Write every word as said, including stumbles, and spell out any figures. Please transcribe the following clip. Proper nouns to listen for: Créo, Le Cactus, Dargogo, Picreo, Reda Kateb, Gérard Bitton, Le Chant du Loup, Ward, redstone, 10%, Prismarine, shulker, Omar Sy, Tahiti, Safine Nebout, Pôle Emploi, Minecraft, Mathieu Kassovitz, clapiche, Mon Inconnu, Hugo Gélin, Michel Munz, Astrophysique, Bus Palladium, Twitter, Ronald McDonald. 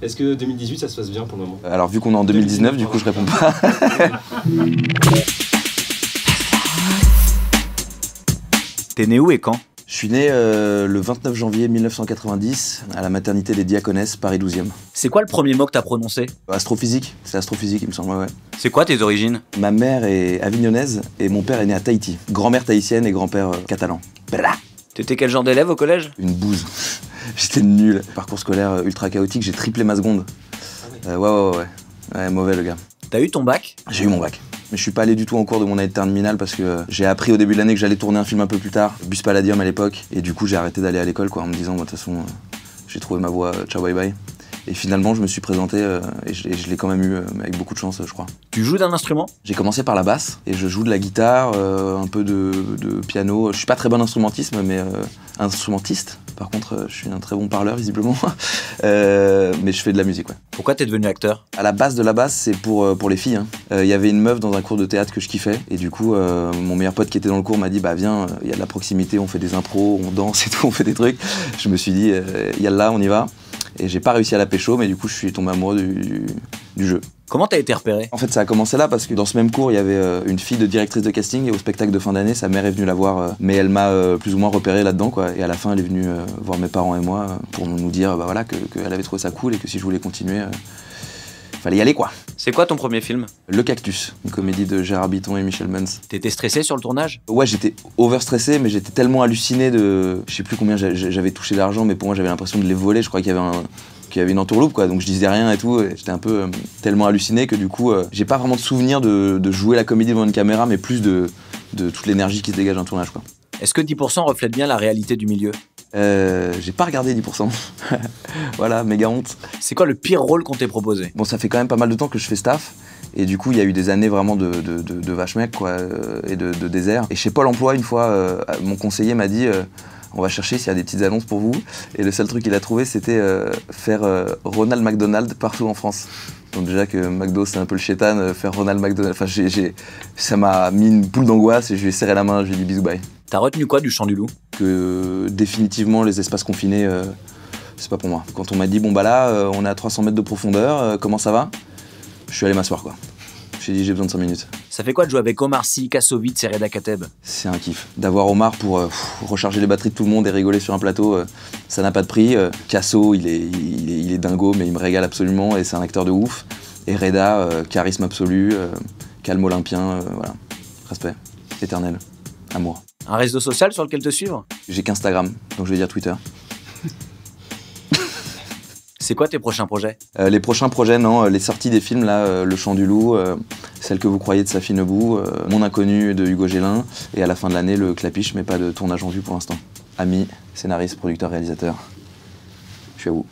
Est-ce que deux mille dix-huit, ça se passe bien pour le moment? Alors, vu qu'on est en deux mille dix-neuf, du coup, je réponds pas. T'es né où et quand? Je suis né euh, le vingt-neuf janvier mille neuf cent quatre-vingt-dix, à la maternité des Diaconesses, Paris douzième. C'est quoi le premier mot que t'as prononcé? Astrophysique. C'est astrophysique, il me semble, ouais. C'est quoi tes origines? Ma mère est avignonnaise et mon père est né à Tahiti. Grand-mère tahitienne et grand-père catalan. T'étais quel genre d'élève au collège? Une bouse. J'étais nul. Parcours scolaire ultra chaotique, j'ai triplé ma seconde. Euh, ouais, ouais, ouais. Ouais, mauvais le gars. T'as eu ton bac? J'ai eu mon bac. Mais je suis pas allé du tout en cours de mon année de terminale parce que j'ai appris au début de l'année que j'allais tourner un film un peu plus tard, Bus Palladium à l'époque, et du coup j'ai arrêté d'aller à l'école quoi en me disant de toute façon euh, j'ai trouvé ma voie, ciao bye bye. Et finalement je me suis présenté euh, et je, je l'ai quand même eu euh, avec beaucoup de chance euh, je crois. Tu joues d'un instrument? J'ai commencé par la basse et je joue de la guitare, euh, un peu de, de piano. Je suis pas très bon instrumentiste mais euh, instrumentiste. Par contre, je suis un très bon parleur, visiblement, euh, mais je fais de la musique, ouais. Pourquoi t'es devenu acteur? À la base de la base, c'est pour, euh, pour les filles. Il hein. euh, y avait une meuf dans un cours de théâtre que je kiffais, et du coup, euh, mon meilleur pote qui était dans le cours m'a dit « Bah viens, il y a de la proximité, on fait des impros, on danse et tout, on fait des trucs. » Je me suis dit euh, « Yallah, on y va ». Et j'ai pas réussi à la pécho, mais du coup, je suis tombé amoureux du, du, du jeu. Comment t'as été repéré? En fait, ça a commencé là parce que dans ce même cours, il y avait euh, une fille de directrice de casting et au spectacle de fin d'année, sa mère est venue la voir, euh, mais elle m'a euh, plus ou moins repéré là-dedans, quoi. Et à la fin, elle est venue euh, voir mes parents et moi euh, pour nous dire, bah voilà, que, que elle avait trouvé ça cool et que si je voulais continuer, euh, fallait y aller, quoi. C'est quoi ton premier film? Le Cactus, une comédie de Gérard Bitton et Michel Munz. T'étais stressé sur le tournage? Ouais, j'étais overstressé, mais j'étais tellement halluciné de, je sais plus combien j'avais touché d'argent, mais pour moi, j'avais l'impression de les voler. Je crois qu'il y avait un. qu'il y avait une entourloupe quoi, donc je disais rien et tout, j'étais un peu euh, tellement halluciné que du coup euh, j'ai pas vraiment de souvenir de, de jouer la comédie devant une caméra mais plus de, de toute l'énergie qui se dégage d'un tournage quoi. Est-ce que dix pour cent reflète bien la réalité du milieu? Euh, j'ai pas regardé dix pour cent, voilà, méga honte. C'est quoi le pire rôle qu'on t'ait proposé? Bon, ça fait quand même pas mal de temps que je fais staff, et du coup il y a eu des années vraiment de, de, de, de vache mec quoi, euh, et de, de désert. Et chez Pôle Emploi une fois, euh, mon conseiller m'a dit euh, on va chercher s'il y a des petites annonces pour vous. Et le seul truc qu'il a trouvé, c'était euh, faire euh, Ronald McDonald partout en France. Donc déjà que McDo, c'est un peu le chétan, euh, faire Ronald McDonald, enfin, j'ai, j'ai, ça m'a mis une boule d'angoisse et je lui ai serré la main, je lui ai dit bisous, bye. T'as retenu quoi du Chant du Loup? Que euh, définitivement, les espaces confinés, euh, c'est pas pour moi. Quand on m'a dit, bon bah là, euh, on est à trois cents mètres de profondeur, euh, comment ça va? Je suis allé m'asseoir, quoi. J'ai dit, j'ai besoin de cinq minutes. Ça fait quoi de jouer avec Omar Sy, Kassovitz et Reda Kateb? C'est un kiff. D'avoir Omar pour euh, pff, recharger les batteries de tout le monde et rigoler sur un plateau, euh, ça n'a pas de prix. Euh, Casso, il est, il, est, il est dingo, mais il me régale absolument et c'est un acteur de ouf. Et Reda, euh, charisme absolu, euh, calme olympien, euh, voilà. Respect, éternel, amour. Un réseau social sur lequel te suivre? J'ai qu'Instagram, donc je vais dire Twitter. C'est quoi tes prochains projets? euh, Les prochains projets, non, les sorties des films, là, euh, Le Chant du Loup, euh, Celle que vous croyez de Safine Nebout, euh, Mon Inconnu de Hugo Gélin, et à la fin de l'année, Le Clapiche, mais pas de tournage en vue pour l'instant. Ami, scénariste, producteur, réalisateur, je suis à vous.